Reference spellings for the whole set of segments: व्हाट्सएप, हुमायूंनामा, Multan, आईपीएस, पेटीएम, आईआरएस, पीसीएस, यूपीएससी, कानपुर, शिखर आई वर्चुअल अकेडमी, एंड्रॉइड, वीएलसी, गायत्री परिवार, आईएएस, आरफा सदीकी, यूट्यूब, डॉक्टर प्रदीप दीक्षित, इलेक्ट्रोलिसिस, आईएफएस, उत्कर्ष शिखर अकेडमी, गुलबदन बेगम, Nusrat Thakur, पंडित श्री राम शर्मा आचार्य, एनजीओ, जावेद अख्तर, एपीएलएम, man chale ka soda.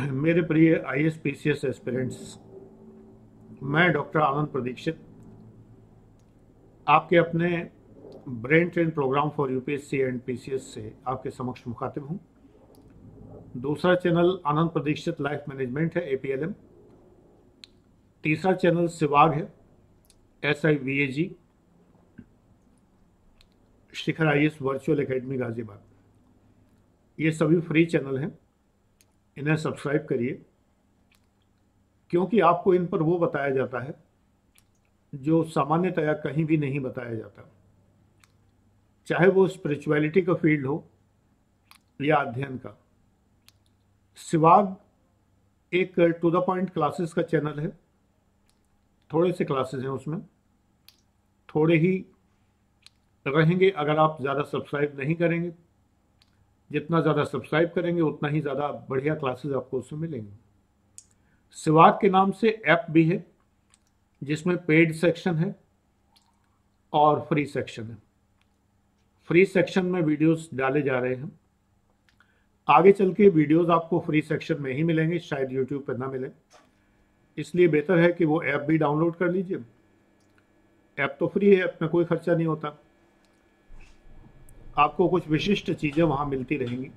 मेरे प्रिय आईएएस पीसीएस aspirants, मैं डॉक्टर आनंद प्रदीक्षित आपके अपने brain train programme for यूपीएससी and पीसीएस से आपके समक्ष मुखातिब हूँ। दूसरा channel Anand Pradikshit life management है, एपीएलएम। तीसरा चैनल सवाग है, SIVAG, शिखर आई वर्चुअल अकेडमी Ghaziabad. ये सभी फ्री चैनल हैं, इन्हें सब्सक्राइब करिए क्योंकि आपको इन पर वो बताया जाता है जो सामान्यतया कहीं भी नहीं बताया जाता, चाहे वो स्पिरिचुअलिटी का फील्ड हो या अध्ययन का। सवाग एक टू द पॉइंट क्लासेस का चैनल है, थोड़े से क्लासेस हैं उसमें, थोड़े ही रहेंगे अगर आप ज़्यादा सब्सक्राइब नहीं करेंगे। जितना ज़्यादा सब्सक्राइब करेंगे उतना ही ज़्यादा बढ़िया क्लासेस आपको उसमें मिलेंगे। सवाग के नाम से ऐप भी है जिसमें पेड सेक्शन है और फ्री सेक्शन है। फ्री सेक्शन में वीडियोस डाले जा रहे हैं, आगे चल के वीडियोस आपको फ्री सेक्शन में ही मिलेंगे, शायद यूट्यूब पर ना मिले, इसलिए बेहतर है कि वो ऐप भी डाउनलोड कर लीजिए। ऐप तो फ्री है, ऐप में कोई खर्चा नहीं होता, आपको कुछ विशिष्ट चीज़ें वहाँ मिलती रहेंगी।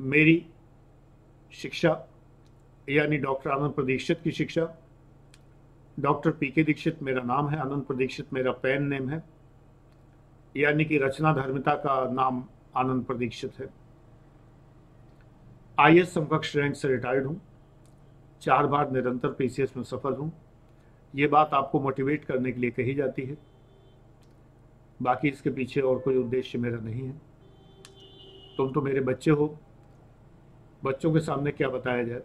मेरी शिक्षा यानी डॉक्टर आनंद प्रदीक्षित की शिक्षा, डॉक्टर पीके दीक्षित मेरा नाम है, आनंद प्रदीक्षित मेरा पैन नेम है, यानी कि रचना धर्मिता का नाम आनंद प्रदीक्षित है। आईएएस समकक्ष रैंक से रिटायर्ड हूँ, 4 बार निरंतर पीसीएस में सफल हूँ। ये बात आपको मोटिवेट करने के लिए कही जाती है, बाकी इसके पीछे और कोई उद्देश्य मेरा नहीं है। तुम तो मेरे बच्चे हो, बच्चों के सामने क्या बताया जाए।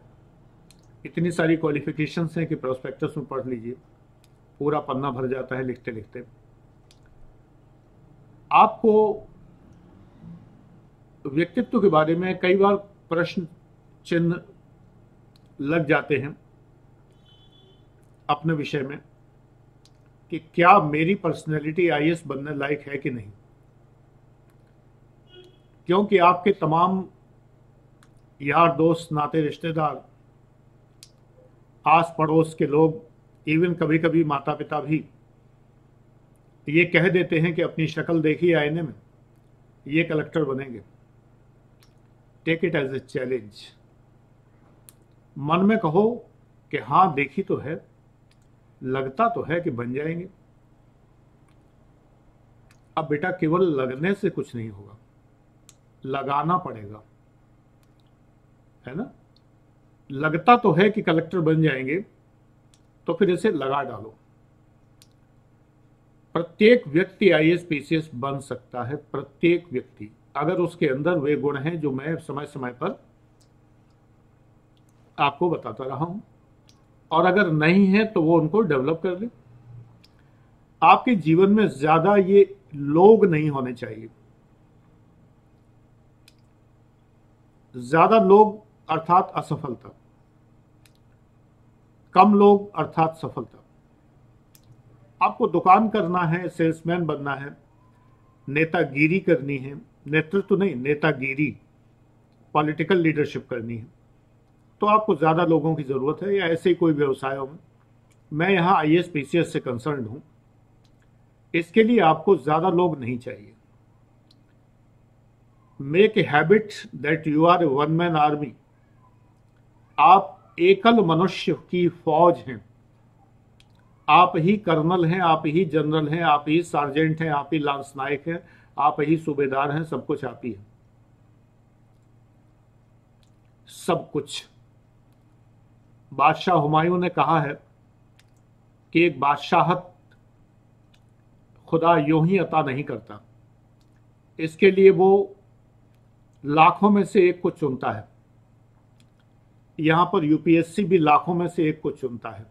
इतनी सारी क्वालिफिकेशंस हैं कि प्रोस्पेक्टस में पढ़ लीजिए, पूरा पन्ना भर जाता है लिखते लिखते। आपको व्यक्तित्व के बारे में कई बार प्रश्न चिन्ह लग जाते हैं अपने विषय में कि क्या मेरी पर्सनैलिटी आईएएस बनने लायक है कि नहीं, क्योंकि आपके तमाम यार दोस्त, नाते रिश्तेदार, आस पड़ोस के लोग, इवन कभी कभी माता पिता भी ये कह देते हैं कि अपनी शक्ल देखी आईने में, ये कलेक्टर बनेंगे। Take it as a challenge. मन में कहो कि हाँ देखी तो है, लगता तो है कि बन जाएंगे। अब बेटा केवल लगने से कुछ नहीं होगा, लगाना पड़ेगा, है ना। लगता तो है कि कलेक्टर बन जाएंगे, तो फिर इसे लगा डालो। प्रत्येक व्यक्ति आईएएस पीसीएस बन सकता है, प्रत्येक व्यक्ति, अगर उसके अंदर वे गुण हैं जो मैं समय समय पर आपको बताता रहा हूं, और अगर नहीं है तो वो उनको डेवलप कर ले। आपके जीवन में ज्यादा ये लोग नहीं होने चाहिए। ज्यादा लोग अर्थात असफलता, कम लोग अर्थात सफलता। आपको दुकान करना है, सेल्समैन बनना है, नेतागिरी करनी है, नेतृत्व नहीं, नेतागिरी, पॉलिटिकल लीडरशिप करनी है, तो आपको ज़्यादा लोगों की ज़रूरत है, या ऐसे ही कोई व्यवसायों में। मैं यहाँ आईएएस पीसीएस से कंसर्न्ड हूँ, इसके लिए आपको ज़्यादा लोग नहीं चाहिए। Make a habit that you are a one man army. आप एकल मनुष्य की फौज हैं, आप ही कर्नल हैं, आप ही जनरल हैं, आप ही सार्जेंट हैं, आप ही लांस नायक हैं, आप ही सूबेदार हैं, सब कुछ आप ही हैं, सब कुछ। बादशाह हुमायूं ने कहा है कि एक बादशाहत खुदा यूं ही अता नहीं करता, इसके लिए वो लाखों में से एक को चुनता है। यहाँ पर यूपीएससी भी लाखों में से एक को चुनता है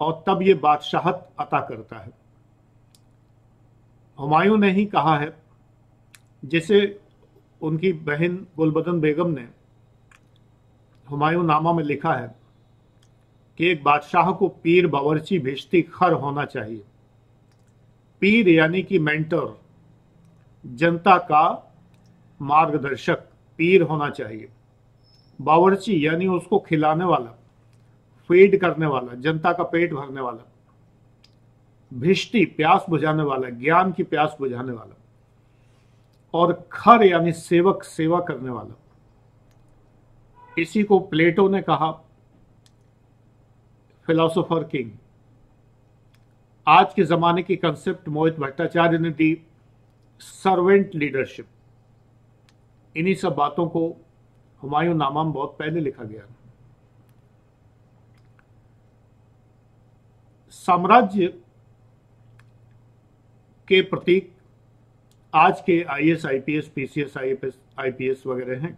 और तब ये बादशाहत अता करता है। हुमायूं ने ही कहा है, जिसे उनकी बहन गुलबदन बेगम ने हुमायूंनामा में लिखा है कि एक बादशाह को पीर बावर्ची भिश्ती खर होना चाहिए। पीर यानी कि मेंटर, जनता का मार्गदर्शक पीर होना चाहिए। बावर्ची यानी उसको खिलाने वाला, फीड करने वाला, जनता का पेट भरने वाला, भिष्टि प्यास बुझाने वाला, ज्ञान की प्यास बुझाने वाला, और खर यानी सेवक, सेवा करने वाला। इसी को प्लेटो ने कहा फिलोसोफर किंग। आज के जमाने की कंसेप्ट मोहित भट्टाचार्य ने दी सर्वेंट लीडरशिप। इन्हीं सब बातों को हुमायूंनामा में बहुत पहले लिखा गया। साम्राज्य के प्रतीक आज के आईएएस, आईपीएस, पीसीएस, आईपीएस वगैरह हैं,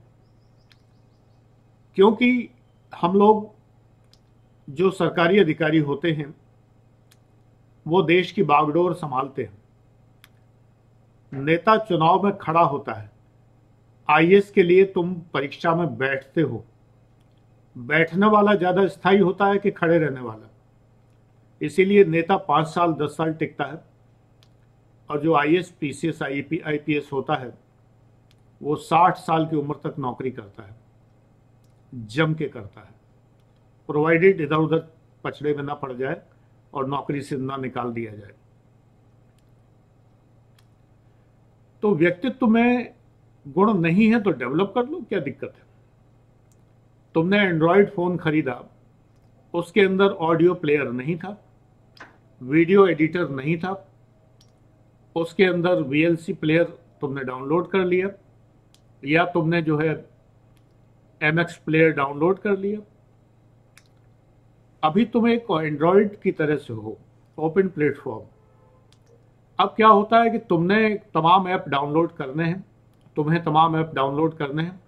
क्योंकि हम लोग जो सरकारी अधिकारी होते हैं वो देश की बागडोर संभालते हैं। नेता चुनाव में खड़ा होता है। आईएएस के लिए तुम परीक्षा में बैठते हो। बैठने वाला ज़्यादा स्थायी होता है कि खड़े रहने वाला? इसीलिए नेता 5 साल 10 साल टिकता है, और जो आईएएस, पीसीएस, आईपीएस होता है वो 60 साल की उम्र तक नौकरी करता है, जम के करता है, प्रोवाइडेड इधर उधर पछड़े में ना पड़ जाए और नौकरी से ना निकाल दिया जाए। तो व्यक्तित्व में गुण नहीं है तो डेवलप कर लो, क्या दिक्कत है? तुमने एंड्रॉइड फोन खरीदा, उसके अंदर ऑडियो प्लेयर नहीं था, वीडियो एडिटर नहीं था, उसके अंदर वीएलसी प्लेयर तुमने डाउनलोड कर लिया, या तुमने जो है एमएक्स प्लेयर डाउनलोड कर लिया। अभी तुम एक एंड्रॉइड की तरह से हो, ओपन प्लेटफॉर्म। अब क्या होता है कि तुमने तमाम ऐप डाउनलोड करने हैं, तुम्हें तमाम ऐप डाउनलोड करने हैं।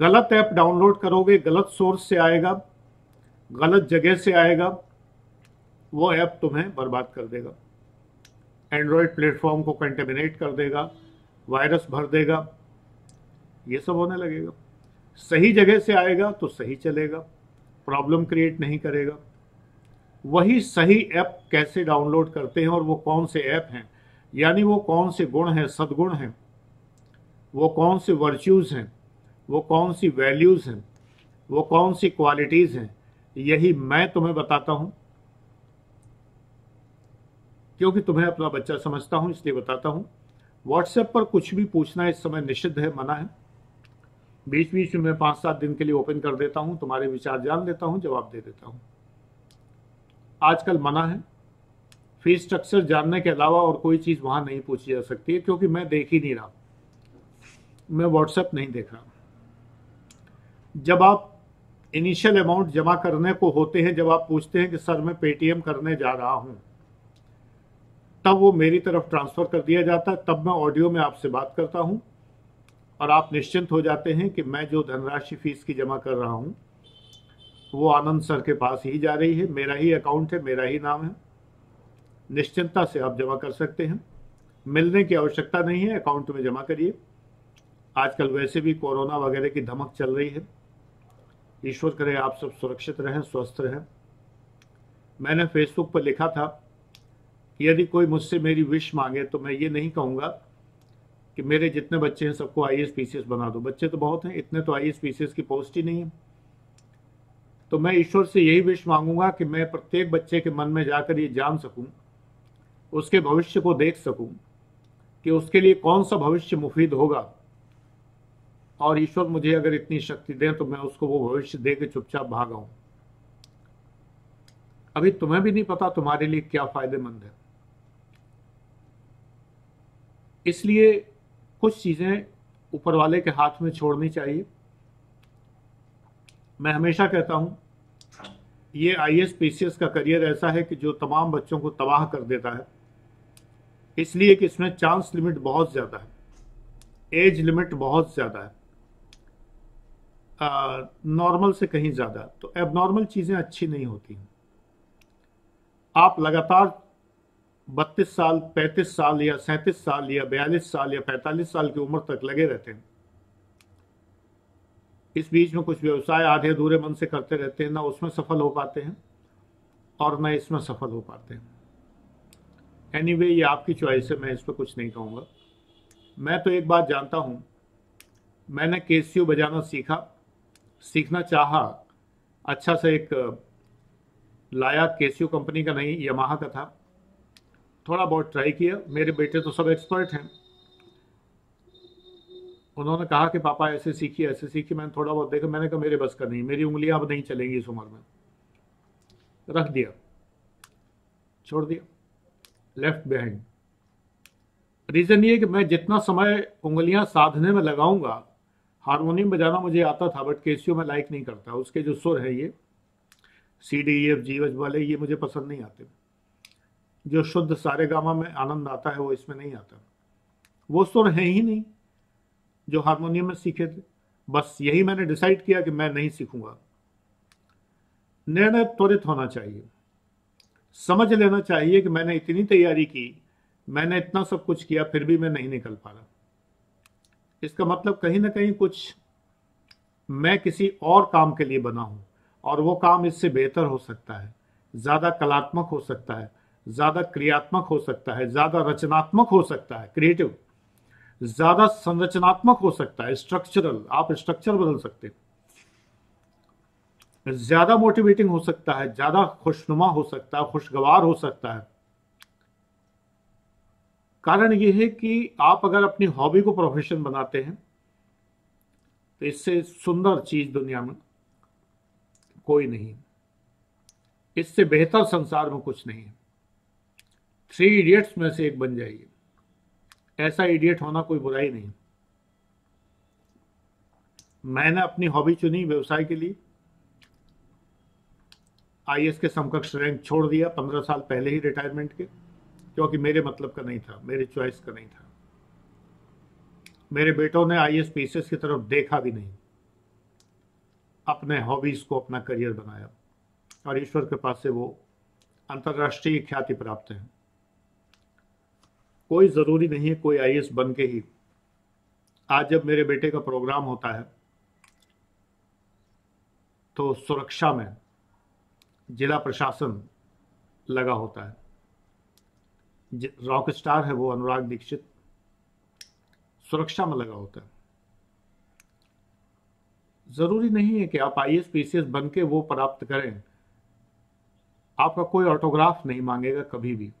गलत ऐप डाउनलोड करोगे, गलत सोर्स से आएगा, गलत जगह से आएगा, वो ऐप तुम्हें बर्बाद कर देगा, एंड्रॉयड प्लेटफॉर्म को कंटेमिनेट कर देगा, वायरस भर देगा, ये सब होने लगेगा। सही जगह से आएगा तो सही चलेगा, प्रॉब्लम क्रिएट नहीं करेगा। वही सही ऐप कैसे डाउनलोड करते हैं और वो कौन से ऐप हैं, यानी वो कौन से गुण हैं, सद्गुण हैं, वो कौन से वर्च्यूज़ हैं, वो कौन सी वैल्यूज़ हैं, वो कौन सी क्वालिटीज़ हैं, यही मैं तुम्हें बताता हूँ, क्योंकि तुम्हें अपना बच्चा समझता हूँ इसलिए बताता हूँ। व्हाट्सएप पर कुछ भी पूछना इस समय निषिद्ध है, मना है। बीच बीच में 5-7 दिन के लिए ओपन कर देता हूँ, तुम्हारे विचार जान लेता हूँ, जवाब दे देता हूँ। आजकल मना है। फीस स्ट्रक्चर जानने के अलावा और कोई चीज़ वहाँ नहीं पूछी जा सकती है, क्योंकि मैं देख ही नहीं रहा, मैं व्हाट्सएप नहीं देख रहा। जब आप इनिशियल अमाउंट जमा करने को होते हैं, जब आप पूछते हैं कि सर मैं पेटीएम करने जा रहा हूँ, तब वो मेरी तरफ ट्रांसफ़र कर दिया जाता है, तब मैं ऑडियो में आपसे बात करता हूँ और आप निश्चिंत हो जाते हैं कि मैं जो धनराशि फीस की जमा कर रहा हूँ वो आनंद सर के पास ही जा रही है, मेरा ही अकाउंट है, मेरा ही नाम है। निश्चिंता से आप जमा कर सकते हैं, मिलने की आवश्यकता नहीं है, अकाउंट में जमा करिए। आजकल वैसे भी कोरोना वगैरह की धमक चल रही है, ईश्वर करे आप सब सुरक्षित रहें, स्वस्थ रहें। मैंने फेसबुक पर लिखा था, यदि कोई मुझसे मेरी विश मांगे तो मैं ये नहीं कहूँगा कि मेरे जितने बच्चे हैं सबको आईएएस पीसीएस बना दो, बच्चे तो बहुत हैं, इतने तो आईएएस पीसीएस की पोस्ट ही नहीं है। तो मैं ईश्वर से यही विश मांगूंगा कि मैं प्रत्येक बच्चे के मन में जाकर ये जान सकूँ, उसके भविष्य को देख सकूँ कि उसके लिए कौन सा भविष्य मुफीद होगा, और ईश्वर मुझे अगर इतनी शक्ति दें तो मैं उसको वो भविष्य दे के चुपचाप भागाऊं। अभी तुम्हें भी नहीं पता तुम्हारे लिए क्या फायदेमंद है, इसलिए कुछ चीज़ें ऊपर वाले के हाथ में छोड़नी चाहिए। मैं हमेशा कहता हूँ ये आईएएस पीसीएस का करियर ऐसा है कि जो तमाम बच्चों को तबाह कर देता है, इसलिए कि इसमें चांस लिमिट बहुत ज़्यादा है, एज लिमिट बहुत ज़्यादा है, नॉर्मल से कहीं ज़्यादा। तो एबनॉर्मल चीज़ें अच्छी नहीं होती हैं। आप लगातार 32 साल, 35 साल या 37 साल या 42 साल या 45 साल की उम्र तक लगे रहते हैं। इस बीच में कुछ व्यवसाय आधे अधूरे मन से करते रहते हैं, ना उसमें सफल हो पाते हैं और ना इसमें सफल हो पाते हैं। एनीवे, ये आपकी चॉइस है, मैं इस पर कुछ नहीं कहूँगा। मैं तो एक बात जानता हूँ, मैंने केसियो बजाना सीखा सीखना चाहा, अच्छा सा एक लाया, केसियो कंपनी का नहीं, यामाहा का था, थोड़ा बहुत ट्राई किया। मेरे बेटे तो सब एक्सपर्ट हैं, उन्होंने कहा कि पापा ऐसे सीखिए ऐसे सीखिए। मैंने थोड़ा बहुत देखा, मैंने कहा मेरे बस का नहीं, मेरी उंगलियां अब नहीं चलेंगी इस उम्र में, रख दिया, छोड़ दिया, लेफ्ट बिहाइंड। रीज़न ये कि मैं जितना समय उंगलियां साधने में लगाऊंगा, हारमोनियम बजाना मुझे आता था बट केसियो में लाइक नहीं करता, उसके जो सुर है ये CDEFG वाले ये मुझे पसंद नहीं आते। जो शुद्ध सारेगामा में आनंद आता है वो इसमें नहीं आता, वो सुर है ही नहीं जो हारमोनियम में सीखे थे। बस यही मैंने डिसाइड किया कि मैं नहीं सीखूंगा। निर्णय त्वरित होना चाहिए, समझ लेना चाहिए कि मैंने इतनी तैयारी की, मैंने इतना सब कुछ किया, फिर भी मैं नहीं निकल पा रहा। इसका मतलब कहीं ना कहीं कुछ मैं किसी और काम के लिए बना हूं और वो काम इससे बेहतर हो सकता है, ज़्यादा कलात्मक हो सकता है, ज़्यादा क्रियात्मक हो सकता है, ज़्यादा रचनात्मक हो सकता है, क्रिएटिव, ज़्यादा संरचनात्मक हो सकता है, स्ट्रक्चरल, आप स्ट्रक्चर बदल सकते हैं, ज़्यादा मोटिवेटिंग हो सकता है, ज़्यादा खुशनुमा हो सकता है, खुशगवार हो सकता है। कारण यह है कि आप अगर अपनी हॉबी को प्रोफेशन बनाते हैं तो इससे सुंदर चीज़ दुनिया में कोई नहीं, इससे बेहतर संसार में कुछ नहीं है। 3 इडियट्स में से एक बन जाइए। ऐसा इडियट होना कोई बुराई नहीं। मैंने अपनी हॉबी चुनी व्यवसाय के लिए, IAS के समकक्ष रैंक छोड़ दिया 15 साल पहले ही रिटायरमेंट के, क्योंकि मेरे मतलब का नहीं था, मेरे चॉइस का नहीं था। मेरे बेटों ने IAS पीसीएस की तरफ देखा भी नहीं, अपने हॉबीज को अपना करियर बनाया और ईश्वर के पास से वो अंतर्राष्ट्रीय ख्याति प्राप्त हैं। कोई ज़रूरी नहीं है कोई IAS बन के ही। आज जब मेरे बेटे का प्रोग्राम होता है तो सुरक्षा में जिला प्रशासन लगा होता है, रॉक स्टार है वो अनुराग दीक्षित, सुरक्षा में लगा होता है। ज़रूरी नहीं है कि आप IAS पीसीएस बन के वो प्राप्त करें। आपका कोई ऑटोग्राफ नहीं मांगेगा कभी भी।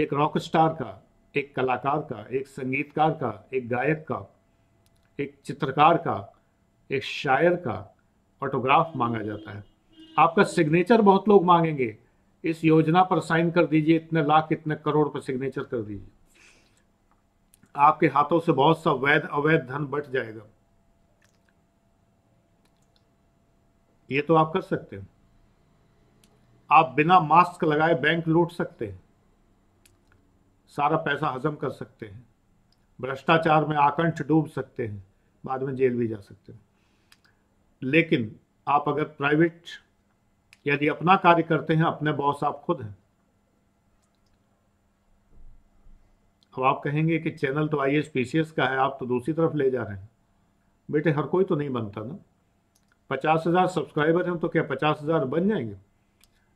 एक रॉकस्टार का, एक कलाकार का, एक संगीतकार का, एक गायक का, एक चित्रकार का, एक शायर का ऑटोग्राफ मांगा जाता है। आपका सिग्नेचर बहुत लोग मांगेंगे, इस योजना पर साइन कर दीजिए, इतने लाख इतने करोड़ पर सिग्नेचर कर दीजिए। आपके हाथों से बहुत सा वैध अवैध धन बट जाएगा। ये तो आप कर सकते हैं। आप बिना मास्क लगाए बैंक लूट सकते हैं, सारा पैसा हजम कर सकते हैं, भ्रष्टाचार में आकंठ डूब सकते हैं, बाद में जेल भी जा सकते हैं। लेकिन आप अगर प्राइवेट, यदि अपना कार्य करते हैं, अपने बॉस आप खुद हैं। अब आप कहेंगे कि चैनल तो IAS पीसीएस का है, आप तो दूसरी तरफ ले जा रहे हैं। बेटे, हर कोई तो नहीं बनता ना। 50,000 सब्सक्राइबर हैं तो क्या 50,000 बन जाएंगे?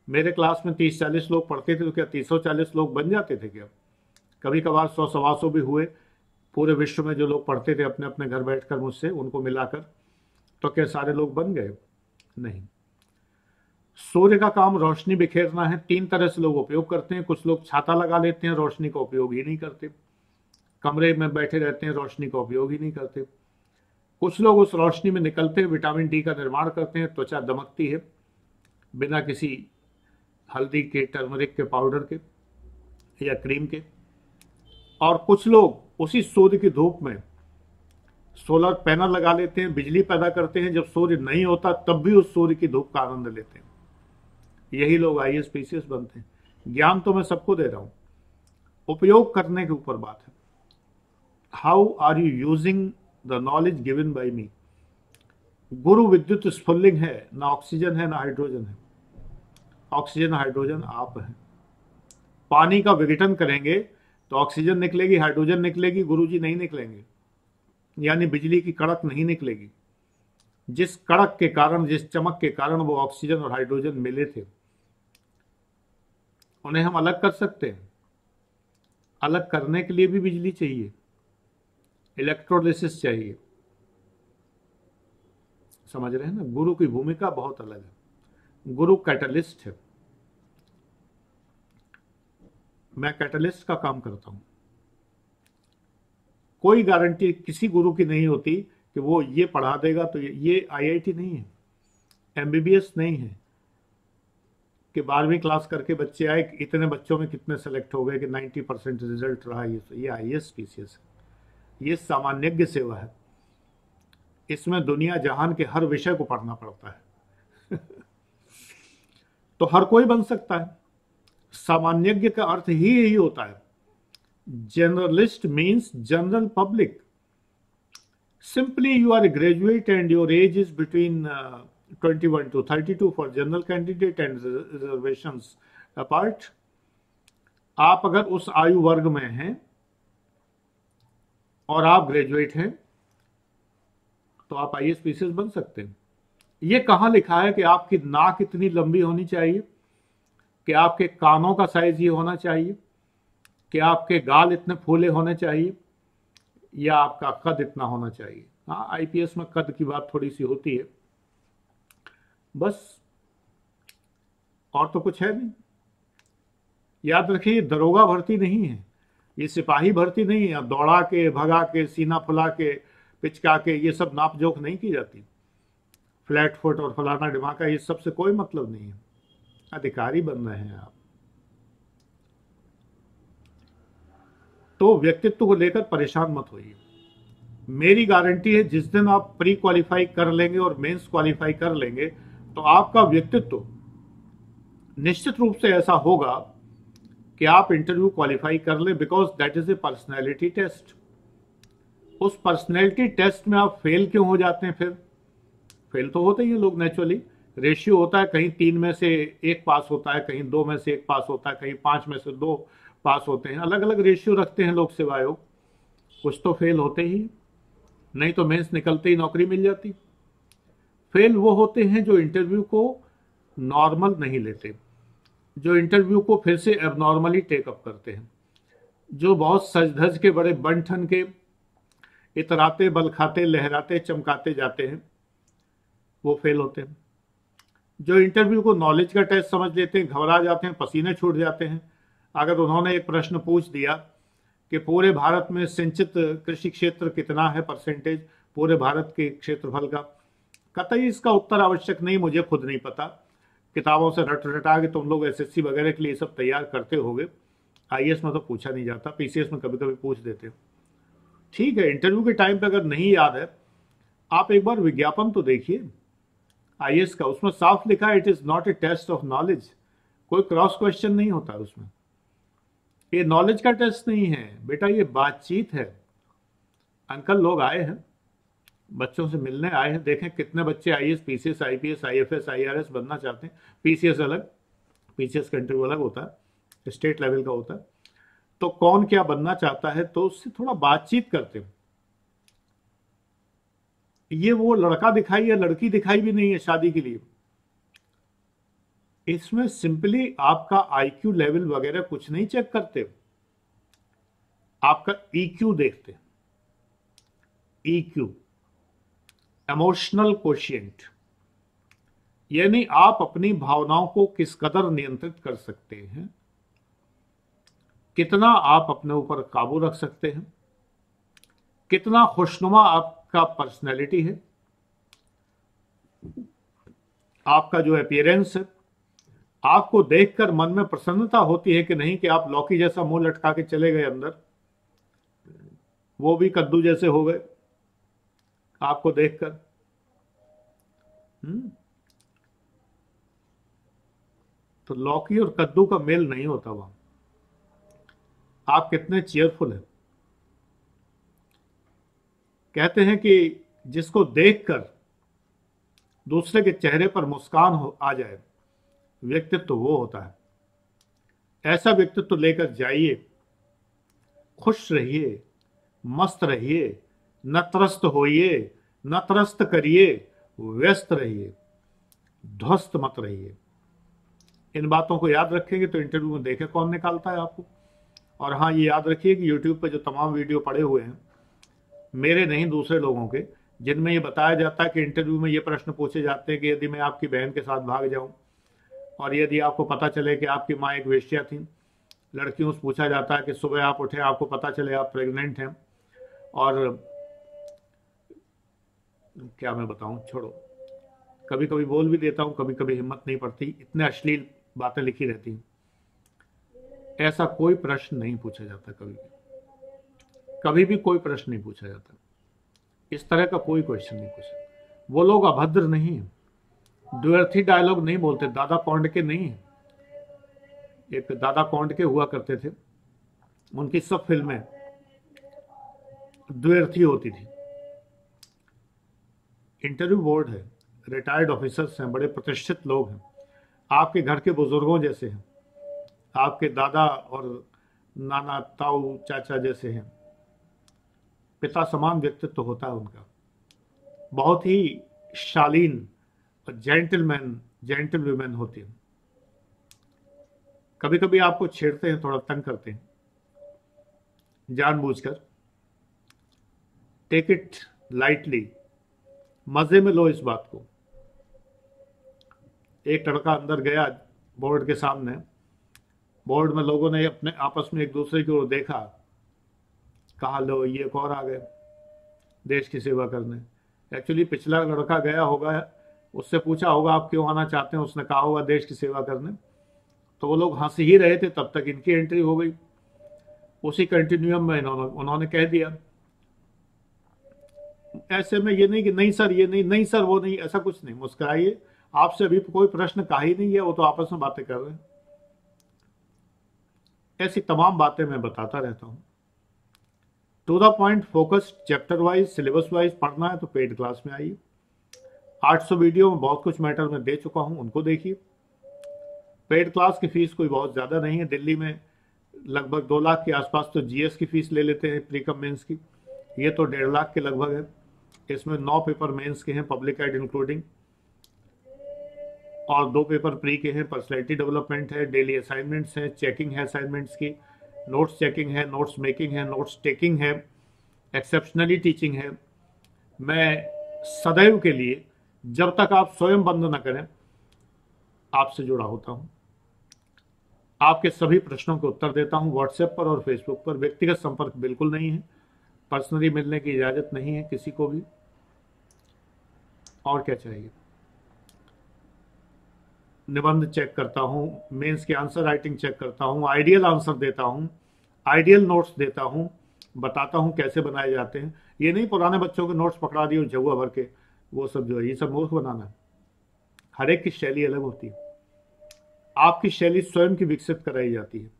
मेरे क्लास में 30-40 लोग पढ़ते थे तो क्या 340 लोग बन जाते थे क्या? कभी कभार 100-125 भी हुए। पूरे विश्व में जो लोग पढ़ते थे अपने अपने घर बैठकर मुझसे, उनको मिलाकर तो क्या सारे लोग बन गए? नहीं। सूर्य का काम रोशनी बिखेरना है। 3 तरह से लोग उपयोग करते हैं। कुछ लोग छाता लगा लेते हैं, रोशनी का उपयोग ही नहीं करते, कमरे में बैठे रहते हैं, रोशनी का उपयोग ही नहीं करते। कुछ लोग उस रोशनी में निकलते हैं, विटामिन डी का निर्माण करते हैं, त्वचा दमकती है बिना किसी हल्दी के, टर्मरिक के पाउडर के या क्रीम के। और कुछ लोग उसी सूर्य की धूप में सोलर पैनल लगा लेते हैं, बिजली पैदा करते हैं, जब सूर्य नहीं होता तब भी उस सूर्य की धूप का आनंद लेते हैं। यही लोग IAS पीसीएस बनते हैं। ज्ञान तो मैं सबको दे रहा हूँ, उपयोग करने के ऊपर बात है। How are you using the knowledge given by me? गुरु विद्युत स्फुल्लिंग है, ना ऑक्सीजन है ना हाइड्रोजन है। ऑक्सीजन हाइड्रोजन आप हैं। पानी का विघटन करेंगे तो ऑक्सीजन निकलेगी, हाइड्रोजन निकलेगी, गुरुजी नहीं निकलेंगे, यानी बिजली की कड़क नहीं निकलेगी। जिस कड़क के कारण, जिस चमक के कारण वो ऑक्सीजन और हाइड्रोजन मिले थे, उन्हें हम अलग कर सकते हैं। अलग करने के लिए भी बिजली चाहिए, इलेक्ट्रोलिसिस चाहिए, समझ रहे हैं ना, गुरु की भूमिका बहुत अलग है। गुरु कैटलिस्ट है, मैं कैटलिस्ट का काम करता हूं। कोई गारंटी किसी गुरु की नहीं होती कि वो ये पढ़ा देगा तो ये आईआईटी नहीं है, एमबीबीएस नहीं है कि 12वीं क्लास करके बच्चे आए, इतने बच्चों में कितने सेलेक्ट हो गए कि 90% रिजल्ट रहा। ये आईएएस पीसीएस है, ये सामान्यज्ञ सेवा है। इसमें दुनिया जहान के हर विषय को पढ़ना पड़ता है तो हर कोई बन सकता है। सामान्यज्ञ का अर्थ ही यही होता है, generalist means general public. Simply you are a graduate and your age is between 21 to 32 for general candidate and reservations apart। आप अगर उस आयु वर्ग में हैं और आप ग्रेजुएट हैं तो आप आईएएस पीसीएस बन सकते हैं। ये कहाँ लिखा है कि आपकी नाक इतनी लंबी होनी चाहिए, कि आपके कानों का साइज ये होना चाहिए, कि आपके गाल इतने फूले होने चाहिए, या आपका कद इतना होना चाहिए। हाँ, आईपीएस में कद की बात थोड़ी सी होती है, बस और तो कुछ है नहीं। याद रखिए, दरोगा भर्ती नहीं है, ये सिपाही भर्ती नहीं है। दौड़ा के, भगा के, सीना फुला के, पिचका के, ये सब नाप जोक नहीं की जाती। फ्लैट फुट और फलाना ढिमाका, ये सब से कोई मतलब नहीं है। अधिकारी बन रहे हैं आप, तो व्यक्तित्व को लेकर परेशान मत होइए। मेरी गारंटी है जिस दिन आप प्री क्वालिफाई कर लेंगे और मेंस क्वालिफाई कर लेंगे तो आपका व्यक्तित्व निश्चित रूप से ऐसा होगा कि आप इंटरव्यू क्वालिफाई कर लें, because that is a personality test. उस पर्सनैलिटी टेस्ट में आप फेल क्यों हो जाते हैं? फिर फेल तो होते ही हैं लोग नेचुरली। रेशियो होता है, कहीं 3 में से 1 पास होता है, कहीं 2 में से 1 पास होता है, कहीं 5 में से 2 पास होते हैं। अलग अलग रेशियो रखते हैं लोग सेवा आयोग। कुछ तो फेल होते ही, नहीं तो मेंस निकलते ही नौकरी मिल जाती। फेल वो होते हैं जो इंटरव्यू को नॉर्मल नहीं लेते, जो इंटरव्यू को फिर से एबनॉर्मली टेकअप करते हैं, जो बहुत सज धज के, बड़े बन ठन के, इतराते बलखाते लहराते चमकाते जाते हैं, वो फेल होते हैं। जो इंटरव्यू को नॉलेज का टेस्ट समझ लेते हैं, घबरा जाते हैं, पसीने छूट जाते हैं। अगर उन्होंने एक प्रश्न पूछ दिया कि पूरे भारत में सिंचित कृषि क्षेत्र कितना है परसेंटेज पूरे भारत के क्षेत्रफल का, कतई इसका उत्तर आवश्यक नहीं, मुझे खुद नहीं पता, किताबों से रट रटा के तुम लोग एसएससी वगैरह के लिए सब तैयार करते होगे। आईएएस में तो पूछा नहीं जाता, पीसीएस में कभी कभी पूछ देते हो। ठीक है, इंटरव्यू के टाइम पर अगर नहीं याद है, आप एक बार विज्ञापन तो देखिए आईएएस का, उसमें साफ लिखा है it is not a test of knowledge. कोई क्रॉस क्वेश्चन नहीं होता उसमें, ये नॉलेज का टेस्ट नहीं है बेटा, ये बातचीत है। अंकल लोग आए हैं, बच्चों से मिलने आए हैं, देखें कितने बच्चे आईएएस, पीसीएस, आईपीएस, आईएफएस, आईआरएस बनना चाहते हैं। पीसीएस अलग, पीसीएस का इंटरव्यू अलग होता है, स्टेट लेवल का होता है। तो कौन क्या बनना चाहता है, तो उससे थोड़ा बातचीत करते हैं। ये वो लड़का दिखाई या लड़की दिखाई भी नहीं है शादी के लिए। इसमें सिंपली आपका आईक्यू लेवल वगैरह कुछ नहीं चेक करते, आपका ईक्यू देखते, ईक्यू, इमोशनल कोशिएंट, यानी आप अपनी भावनाओं को किस कदर नियंत्रित कर सकते हैं, कितना आप अपने ऊपर काबू रख सकते हैं, कितना खुशनुमा आपका पर्सनैलिटी है, आपका जो अपीयरेंस है। आपको देखकर मन में प्रसन्नता होती है कि नहीं, कि आप लौकी जैसा मुंह लटका के चले गए अंदर, वो भी कद्दू जैसे हो गए आपको देखकर। तो लौकी और कद्दू का मेल नहीं होता वहां। आप कितने चेयरफुल हैं। कहते हैं कि जिसको देखकर दूसरे के चेहरे पर मुस्कान आ जाए, व्यक्तित्व तो वो होता है। ऐसा व्यक्तित्व तो लेकर जाइए, खुश रहिए, मस्त रहिए, न त्रस्त होइए, न त्रस्त करिए, व्यस्त रहिए, ध्वस्त मत रहिए। इन बातों को याद रखेंगे तो इंटरव्यू में देखें कौन निकालता है आपको। और हाँ, ये याद रखिए कि यूट्यूब पर जो तमाम वीडियो पड़े हुए हैं, मेरे नहीं दूसरे लोगों के, जिनमें ये बताया जाता है कि इंटरव्यू में ये प्रश्न पूछे जाते हैं कि यदि मैं आपकी बहन के साथ भाग जाऊं और यदि आपको पता चले कि आपकी माँ एक वेश्या थी, लड़कियों से पूछा जाता है कि सुबह आप उठे आपको पता चले आप प्रेग्नेंट हैं और क्या मैं बताऊं, छोड़ो, कभी कभी बोल भी देता हूं, कभी कभी हिम्मत नहीं पड़ती, इतने अश्लील बातें लिखी रहती हैं। ऐसा कोई प्रश्न नहीं पूछा जाता, कभी भी कोई प्रश्न नहीं पूछा जाता, इस तरह का कोई क्वेश्चन नहीं पूछा। वो लोग अभद्र नहीं है, द्व्यर्थी डायलॉग नहीं बोलते, दादा कोंडके नहीं है। एक दादा कोंडके हुआ करते थे, उनकी सब फिल्में द्व्यर्थी होती थी। इंटरव्यू बोर्ड है, रिटायर्ड ऑफिसर्स हैं, बड़े प्रतिष्ठित लोग हैं, आपके घर के बुजुर्गों जैसे हैं, आपके दादा और नाना ताऊ चाचा जैसे हैं, पिता समान व्यक्तित्व होता है उनका, बहुत ही शालीन और जेंटलमैन जेंटलवुमेन होती है। कभी कभी आपको छेड़ते हैं, थोड़ा तंग करते हैं जानबूझकर। टेक इट लाइटली, मजे में लो इस बात को। एक लड़का अंदर गया बोर्ड के सामने, बोर्ड में लोगों ने अपने आपस में एक दूसरे की ओर देखा, कहा लो ये कौन आ गए देश की सेवा करने। एक्चुअली पिछला लड़का गया होगा, उससे पूछा होगा आप क्यों आना चाहते हैं, उसने कहा होगा देश की सेवा करने, तो वो लोग हंस ही रहे थे, तब तक इनकी एंट्री हो गई। उसी कंटिन्यूम में उन्होंने कह दिया, ऐसे में ये नहीं कि नहीं सर ये नहीं, नहीं सर वो नहीं, ऐसा कुछ नहीं, मुस्कुराइए, आपसे अभी कोई प्रश्न कहा ही नहीं है, वो तो आपस में बातें कर रहे हैं। ऐसी तमाम बातें मैं बताता रहता हूं। To the point, focused, chapter wise, syllabus wise पढ़ना है तो पेड क्लास में आइए। 800 वीडियो में बहुत कुछ मैटर में दे चुका हूं, उनको देखिए। पेड क्लास की फीस कोई बहुत ज़्यादा नहीं है, दिल्ली में लगभग 2 लाख के आसपास तो जीएस की फीस ले लेते हैं, प्री कम मेंस की, ये तो 1.5 लाख के लगभग है। इसमें 9 पेपर मेंस के हैं, पब्लिक एड इंक्लूडिंग, और 2 पेपर प्री के हैं, पर्सनैलिटी डेवलपमेंट है, डेली असाइनमेंट्स हैं, चेकिंग है असाइनमेंट्स की, नोट्स चेकिंग है, नोट्स मेकिंग है, नोट्स टेकिंग है, एक्सेप्शनली टीचिंग है। मैं सदैव के लिए, जब तक आप स्वयं बंद न करें, आपसे जुड़ा होता हूं, आपके सभी प्रश्नों के उत्तर देता हूं व्हाट्सएप पर और फेसबुक पर। व्यक्तिगत संपर्क बिल्कुल नहीं है, पर्सनली मिलने की इजाज़त नहीं है किसी को भी। और क्या चाहिए, निबंध चेक करता हूं, मेंस के आंसर राइटिंग चेक करता हूं, आइडियल आंसर देता हूं, आइडियल नोट्स देता हूं, बताता हूं कैसे बनाए जाते हैं। ये नहीं पुराने बच्चों के नोट्स पकड़ा दिए और झुआ भर के वो सब, जो है ये सब मूर्ख बनाना है। हर एक की शैली अलग होती है, आपकी शैली स्वयं की विकसित कराई जाती है।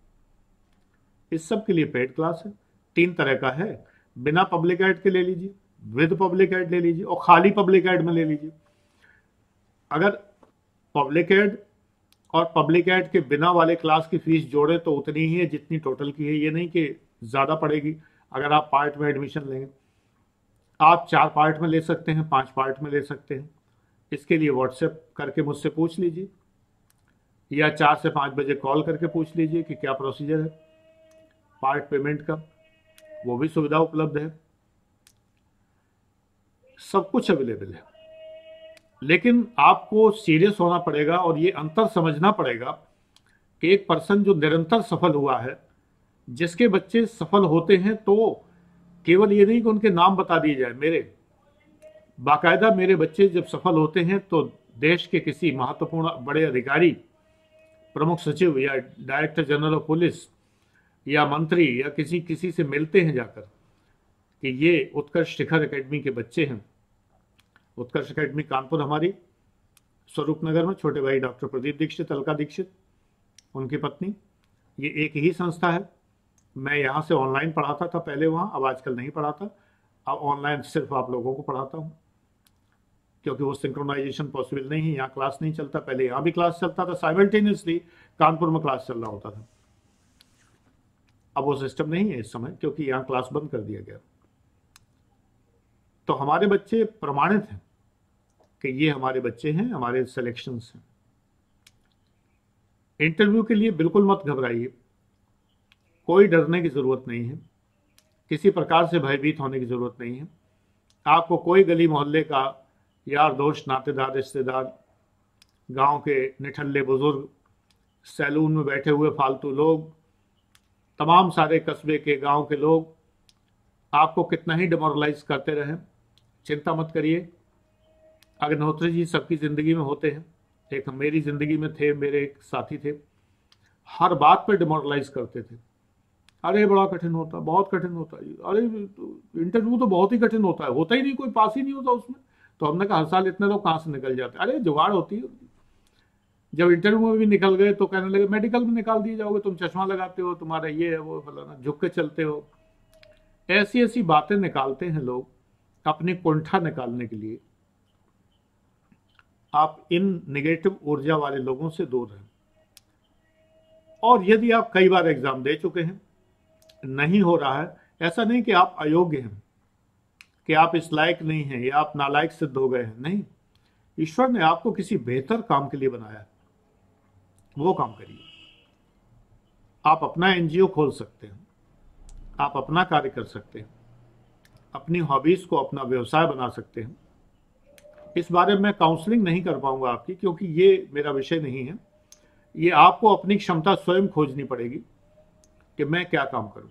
इस सब के लिए पेड क्लास है, 3 तरह का है, बिना पब्लिक एड के ले लीजिए, विद पब्लिक एड ले लीजिए, और खाली पब्लिक एड में ले लीजिए। अगर पब्लिक एड और पब्लिक एड के बिना वाले क्लास की फीस जोड़े तो उतनी ही है जितनी टोटल की है, ये नहीं कि ज़्यादा पड़ेगी। अगर आप पार्ट में एडमिशन लेंगे, आप 4 पार्ट में ले सकते हैं, 5 पार्ट में ले सकते हैं। इसके लिए व्हाट्सएप करके मुझसे पूछ लीजिए, या 4 से 5 बजे कॉल करके पूछ लीजिए कि क्या प्रोसीजर है पार्ट पेमेंट का, वो भी सुविधा उपलब्ध है, सब कुछ अवेलेबल है। लेकिन आपको सीरियस होना पड़ेगा और ये अंतर समझना पड़ेगा कि एक पर्सन जो निरंतर सफल हुआ है, जिसके बच्चे सफल होते हैं, तो केवल ये नहीं कि उनके नाम बता दिए जाए। मेरे बाकायदा मेरे बच्चे जब सफल होते हैं तो देश के किसी महत्वपूर्ण बड़े अधिकारी, प्रमुख सचिव या डायरेक्टर जनरल ऑफ पुलिस या मंत्री या किसी से मिलते हैं जाकर कि ये उत्कर्ष शिखर अकेडमी के बच्चे हैं। उत्कर्ष अकेडमी कानपुर हमारी, स्वरूप नगर में, छोटे भाई डॉक्टर प्रदीप दीक्षित, अलका दीक्षित, उनकी पत्नी, ये एक ही संस्था है। मैं यहाँ से ऑनलाइन पढ़ाता था पहले वहाँ, अब आजकल नहीं पढ़ाता, अब ऑनलाइन सिर्फ आप लोगों को पढ़ाता हूँ, क्योंकि वो सिंक्रोनाइजेशन पॉसिबल नहीं है, यहाँ क्लास नहीं चलता। पहले यहाँ भी क्लास चलता था, साइमल्टेनियसली कानपुर में क्लास चल रहा होता था, अब वो सिस्टम नहीं है इस समय, क्योंकि यहाँ क्लास बंद कर दिया गया। तो हमारे बच्चे प्रमाणित हैं कि ये हमारे बच्चे हैं, हमारे सिलेक्शंस हैं। इंटरव्यू के लिए बिल्कुल मत घबराइए, कोई डरने की ज़रूरत नहीं है, किसी प्रकार से भयभीत होने की ज़रूरत नहीं है। आपको कोई गली मोहल्ले का यार दोस्त नातेदार रिश्तेदार गांव के निठल्ले बुजुर्ग सैलून में बैठे हुए फालतू लोग तमाम सारे कस्बे के गांव के लोग आपको कितना ही डिमोरलाइज करते रहें, चिंता मत करिए। अग्निहोत्री जी सबकी ज़िंदगी में होते हैं, एक मेरी ज़िंदगी में थे, मेरे एक साथी थे, हर बात पे डिमोरलाइज करते थे। अरे बड़ा कठिन होता, बहुत कठिन होता है, अरे इंटरव्यू तो बहुत ही कठिन होता है, होता ही नहीं, कोई पास ही नहीं होता उसमें। तो हमने कहा हर साल इतने लोग कहाँ से निकल जाते हैं, अरे जुगाड़ होती है। जब इंटरव्यू में भी निकल गए तो कहने लगे मेडिकल में निकाल दिए जाओगे, तुम चश्मा लगाते हो, तुम्हारा ये है वो फलाना, झुक के चलते हो। ऐसी ऐसी बातें निकालते हैं लोग अपनी कुंठा निकालने के लिए। आप इन नेगेटिव ऊर्जा वाले लोगों से दूर रहें। और यदि आप कई बार एग्जाम दे चुके हैं, नहीं हो रहा है, ऐसा नहीं कि आप अयोग्य हैं, कि आप इस लायक नहीं हैं या आप नालायक सिद्ध हो गए हैं, नहीं, ईश्वर ने आपको किसी बेहतर काम के लिए बनाया है, वो काम करिए। आप अपना एनजीओ खोल सकते हैं, आप अपना कार्य कर सकते हैं, अपनी हॉबीज को अपना व्यवसाय बना सकते हैं। इस बारे में मैं काउंसलिंग नहीं कर पाऊंगा आपकी, क्योंकि ये मेरा विषय नहीं है। ये आपको अपनी क्षमता स्वयं खोजनी पड़ेगी कि मैं क्या काम करूं।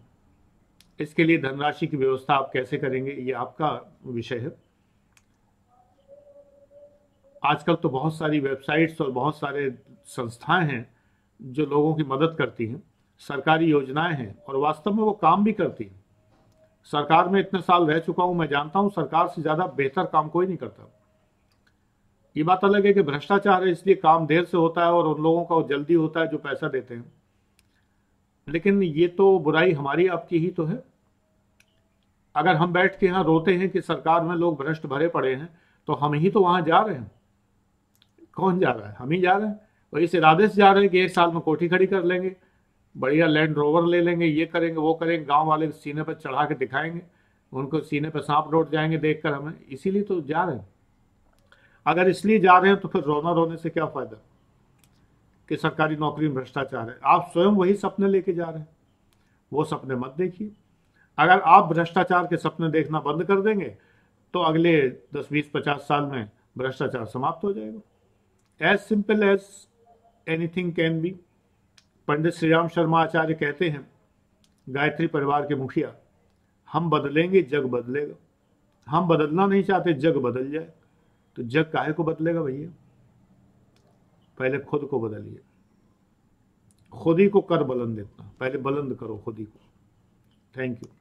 इसके लिए धनराशि की व्यवस्था आप कैसे करेंगे ये आपका विषय है। आजकल तो बहुत सारी वेबसाइट्स और बहुत सारे संस्थाएं हैं जो लोगों की मदद करती हैं, सरकारी योजनाएं हैं और वास्तव में वो काम भी करती हैं। सरकार में इतने साल रह चुका हूं, मैं जानता हूं सरकार से ज़्यादा बेहतर काम कोई नहीं करता। ये बात अलग है कि भ्रष्टाचार है इसलिए काम देर से होता है और उन लोगों का जल्दी होता है जो पैसा देते हैं, लेकिन ये तो बुराई हमारी आपकी ही तो है। अगर हम बैठ के यहाँ रोते हैं कि सरकार में लोग भ्रष्ट भरे पड़े हैं, तो हम ही तो वहाँ जा रहे हैं। कौन जा रहा है? हम ही जा रहे हैं। और इस इरादे से जा रहे हैं कि एक साल में कोठी खड़ी कर लेंगे, बढ़िया लैंड रोवर ले लेंगे, ये करेंगे वो करेंगे, गाँव वाले सीने पर चढ़ा के दिखाएंगे, उनको सीने पर सांप लौट जाएंगे देखकर हमें। इसीलिए तो जा रहे हैं। अगर इसलिए जा रहे हैं तो फिर रोना रोने से क्या फ़ायदा कि सरकारी नौकरी में भ्रष्टाचार है। आप स्वयं वही सपने लेके जा रहे हैं, वो सपने मत देखिए। अगर आप भ्रष्टाचार के सपने देखना बंद कर देंगे तो अगले 10, 20, 50 साल में भ्रष्टाचार समाप्त हो जाएगा। As simple as anything can be. पंडित श्री राम शर्मा आचार्य कहते हैं, गायत्री परिवार के मुखिया, हम बदलेंगे जग बदलेगा। हम बदलना नहीं चाहते, जग बदल जाए। तो जग काहे को बदलेगा भैया? पहले खुद को बदलिए। खुद ही को कर बुलंद, इतना पहले बुलंद करो खुद ही को। Thank you.